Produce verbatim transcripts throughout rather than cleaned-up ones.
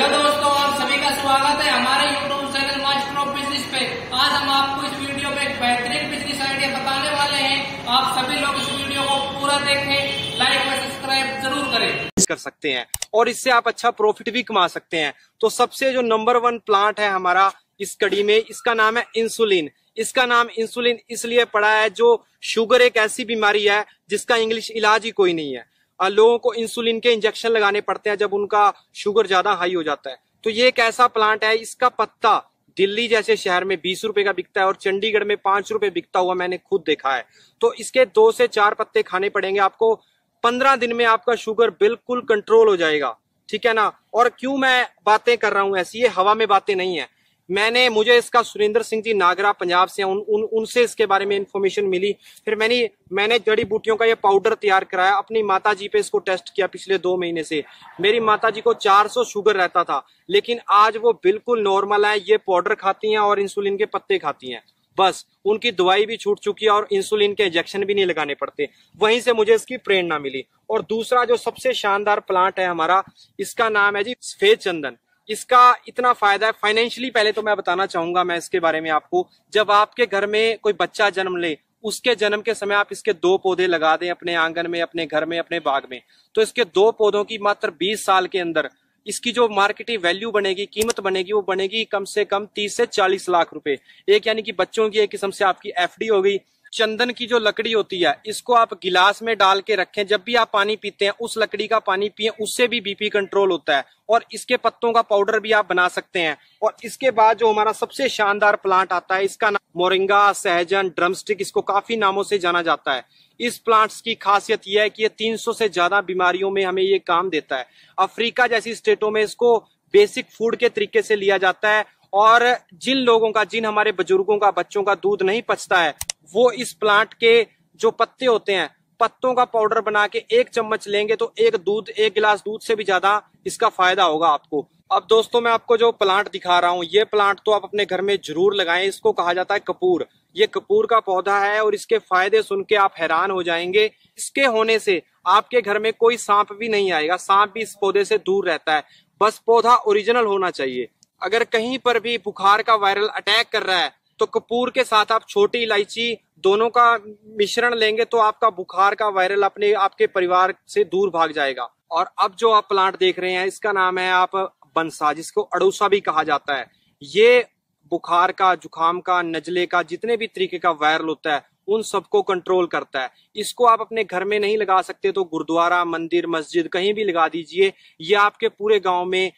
Hello दोस्तों, आप सभी का स्वागत है हमारे YouTube channel master of business पे। आज हम आपको इस वीडियो में एक बेहतरीन बिजनेस आइडिया बताने वाले हैं। आप सभी लोग इस वीडियो को पूरा देखें, लाइक और सब्सक्राइब जरूर करें कर सकते हैं और इससे आप अच्छा प्रॉफिट भी कमा सकते हैं। तो सबसे जो नंबर वन प्लांट है हमारा इस कड़ी में, इसका नाम है इंसुलिन। इसका नाम इंसुलिन इसलिए पड़ा है जो शुगर एक ऐसी बीमारी है जिसका इंग्लिश इलाज ही कोई नहीं है। लोगों को इंसुलिन के इंजेक्शन लगाने पड़ते हैं जब उनका शुगर ज्यादा हाई हो जाता है। तो ये एक ऐसा प्लांट है, इसका पत्ता दिल्ली जैसे शहर में बीस रुपए का बिकता है और चंडीगढ़ में पांच रुपए बिकता हुआ मैंने खुद देखा है। तो इसके दो से चार पत्ते खाने पड़ेंगे आपको, पंद्रह दिन में आपका शुगर बिल्कुल कंट्रोल हो जाएगा, ठीक है ना। और क्यों मैं बातें कर रहा हूं ऐसी, ये हवा में बातें नहीं है। मैंने मुझे इसका सुरेंद्र सिंह जी नागरा पंजाब से उन, उन उनसे इसके बारे में इन्फॉर्मेशन मिली। फिर मैंने मैंने जड़ी बूटियों का ये पाउडर तैयार कराया, अपनी माता जी पे इसको टेस्ट किया। पिछले दो महीने से मेरी माता जी को चार सौ शुगर रहता था, लेकिन आज वो बिल्कुल नॉर्मल है। ये पाउडर खाती हैं और इंसुलिन के पत्ते खाती हैं, बस उनकी दवाई भी छूट चुकी है और इंसुलिन के इंजेक्शन भी नहीं लगाने पड़ते। वहीं से मुझे इसकी प्रेरणा मिली। और दूसरा जो सबसे शानदार प्लांट है हमारा, इसका नाम है जी सफेद चंदन। इसका इतना फायदा है फाइनेंशियली। पहले तो मैं बताना चाहूंगा मैं इसके बारे में आपको, जब आपके घर में कोई बच्चा जन्म ले, उसके जन्म के समय आप इसके दो पौधे लगा दें अपने आंगन में, अपने घर में, अपने बाग में, तो इसके दो पौधों की मात्र बीस साल के अंदर इसकी जो मार्केटिंग वैल्यू बनेगी, कीमत बनेगी, वो बनेगी कम से कम तीस से चालीस लाख रुपए। एक यानी कि बच्चों की एक किस्म से आपकी एफ डी हो गई। चंदन की जो लकड़ी होती है, इसको आप गिलास में डाल के रखें, जब भी आप पानी पीते हैं उस लकड़ी का पानी पिएं, उससे भी बीपी कंट्रोल होता है। और इसके पत्तों का पाउडर भी आप बना सकते हैं। और इसके बाद जो हमारा सबसे शानदार प्लांट आता है, इसका नाम मोरिंगा, सहजन, ड्रमस्टिक, इसको काफी नामों से जाना जाता है। इस प्लांट्स की खासियत यह है कि ये तीन सौ से ज्यादा बीमारियों में हमें ये काम देता है। अफ्रीका जैसी स्टेटों में इसको बेसिक फूड के तरीके से लिया जाता है और जिन लोगों का, जिन हमारे बुजुर्गों का, बच्चों का दूध नहीं पचता है, वो इस प्लांट के जो पत्ते होते हैं, पत्तों का पाउडर बना के एक चम्मच लेंगे तो एक दूध एक गिलास दूध से भी ज्यादा इसका फायदा होगा आपको। अब दोस्तों मैं आपको जो प्लांट दिखा रहा हूँ, ये प्लांट तो आप अपने घर में जरूर लगाएं। इसको कहा जाता है कपूर। ये कपूर का पौधा है और इसके फायदे सुन के आप हैरान हो जाएंगे। इसके होने से आपके घर में कोई सांप भी नहीं आएगा, सांप भी इस पौधे से दूर रहता है। बस पौधा ओरिजिनल होना चाहिए। अगर कहीं पर भी बुखार का वायरल अटैक कर रहा है तो कपूर के साथ आप छोटी इलायची दोनों का मिश्रण लेंगे तो आपका बुखार का वायरल अपने आपके परिवार से दूर भाग जाएगा। और अब जो आप प्लांट देख रहे हैं, इसका नाम है आप बंसा, जिसको अड़ूसा भी कहा जाता है। ये बुखार का, जुखाम का, नजले का, जितने भी तरीके का वायरल होता है उन सबको कंट्रोल करता है। इसको आप अपने घर में नहीं लगा सकते तो गुरुद्वारा, मंदिर, मस्जिद कहीं भी लगा दीजिए। ये आपके पूरे गाँव में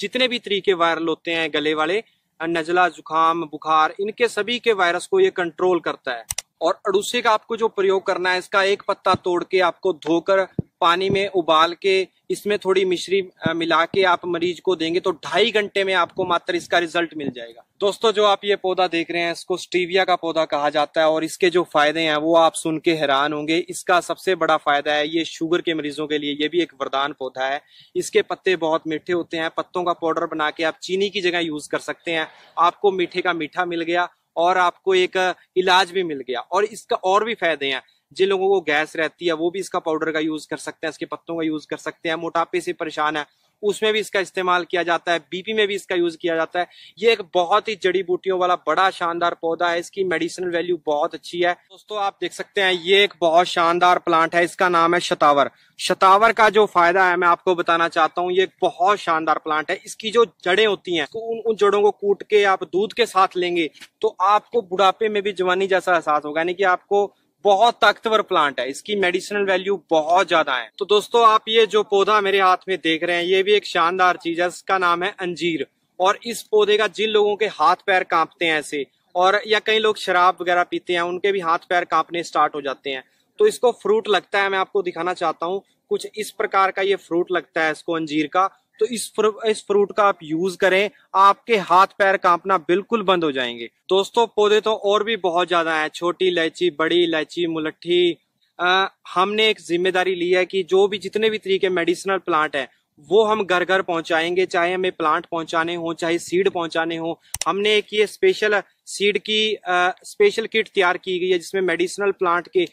जितने भी तरीके वायरल होते हैं, गले वाले, नजला, जुखाम, बुखार, इनके सभी के वायरस को ये कंट्रोल करता है। और अड़ूसे का आपको जो प्रयोग करना है, इसका एक पत्ता तोड़ के आपको धोकर पानी में उबाल के इसमें थोड़ी मिश्री मिला के आप मरीज को देंगे तो ढाई घंटे में आपको मात्र इसका रिजल्ट मिल जाएगा। दोस्तों जो आप ये पौधा देख रहे हैं, इसको स्टीविया का पौधा कहा जाता है और इसके जो फायदे हैं वो आप सुन के हैरान होंगे। इसका सबसे बड़ा फायदा है, ये शुगर के मरीजों के लिए ये भी एक वरदान पौधा है। इसके पत्ते बहुत मीठे होते हैं। पत्तों का पाउडर बना के आप चीनी की जगह यूज कर सकते हैं। आपको मीठे का मीठा मिल गया और आपको एक इलाज भी मिल गया। और इसका और भी फायदे हैं, जिन लोगों को गैस रहती है वो भी इसका पाउडर का यूज कर सकते हैं, इसके पत्तों का यूज कर सकते हैं। मोटापे से परेशान है उसमें भी इसका इस्तेमाल किया जाता है, बीपी में भी इसका यूज किया जाता है। ये एक बहुत ही जड़ी बूटियों वाला बड़ा शानदार पौधा है, इसकी मेडिसिनल वैल्यू बहुत अच्छी है। दोस्तों आप देख सकते हैं ये एक बहुत शानदार प्लांट है, इसका नाम है शतावर। शतावर का जो फायदा है मैं आपको बताना चाहता हूँ, ये एक बहुत शानदार प्लांट है। इसकी जो जड़ें होती हैं, उन, उन जड़ों को कूट के आप दूध के साथ लेंगे तो आपको बुढ़ापे में भी जवानी जैसा एहसास होगा, यानी कि आपको बहुत ताकतवर प्लांट है। इसकी मेडिसिनल वैल्यू बहुत ज्यादा है। तो दोस्तों आप ये जो पौधा मेरे हाथ में देख रहे हैं, ये भी एक शानदार चीज है, इसका नाम है अंजीर। और इस पौधे का जिन लोगों के हाथ पैर कांपते हैं ऐसे, और या कई लोग शराब वगैरह पीते हैं, उनके भी हाथ पैर कांपने स्टार्ट हो जाते हैं तो इसको फ्रूट लगता है। मैं आपको दिखाना चाहता हूँ, कुछ इस प्रकार का ये फ्रूट लगता है इसको, अंजीर का। तो इस फ्रू, इस फ्रूट का आप यूज करें, आपके हाथ पैर कांपना बिल्कुल बंद हो जाएंगे। दोस्तों पौधे तो और भी बहुत ज्यादा हैं, छोटी इलायची, बड़ी इलायची, मुलट्ठी। आ, हमने एक जिम्मेदारी ली है कि जो भी जितने भी तरीके मेडिसिनल प्लांट हैं वो हम घर घर पहुंचाएंगे, चाहे हमें प्लांट पहुंचाने हो, चाहे सीड पहुंचाने हो। हमने एक ये स्पेशल सीड की आ, स्पेशल किट तैयार की गई है जिसमें मेडिसिनल प्लांट के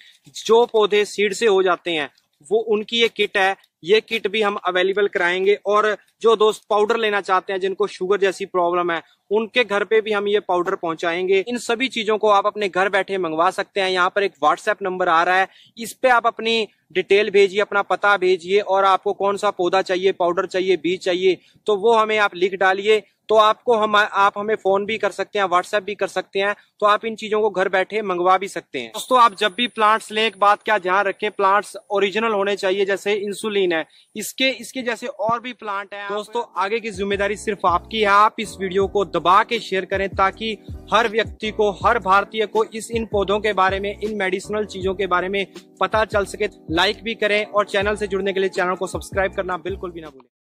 जो पौधे सीड से हो जाते हैं वो उनकी ये किट है। ये किट भी हम अवेलेबल कराएंगे। और जो दोस्त पाउडर लेना चाहते हैं, जिनको शुगर जैसी प्रॉब्लम है, उनके घर पे भी हम ये पाउडर पहुंचाएंगे। इन सभी चीजों को आप अपने घर बैठे मंगवा सकते हैं। यहाँ पर एक व्हाट्सएप नंबर आ रहा है, इस पे आप अपनी डिटेल भेजिए, अपना पता भेजिए, और आपको कौन सा पौधा चाहिए, पाउडर चाहिए, बीज चाहिए, तो वो हमें आप लिख डालिए। तो आपको हम आप हमें फोन भी कर सकते हैं, व्हाट्सएप भी कर सकते हैं, तो आप इन चीजों को घर बैठे मंगवा भी सकते हैं। दोस्तों, आप जब भी प्लांट्स लें, एक बात क्या ध्यान रखें, प्लांट्स ओरिजिनल होने चाहिए। जैसे इंसुलिन है, इसके इसके जैसे और भी प्लांट है। दोस्तों, आगे की जिम्मेदारी सिर्फ आपकी है। आप इस वीडियो को दबा के शेयर करें ताकि हर व्यक्ति को, हर भारतीय को इस इन पौधों के बारे में, इन मेडिसिनल चीजों के बारे में पता चल सके। लाइक भी करें और चैनल से जुड़ने के लिए चैनल को सब्सक्राइब करना बिल्कुल भी ना भूलें।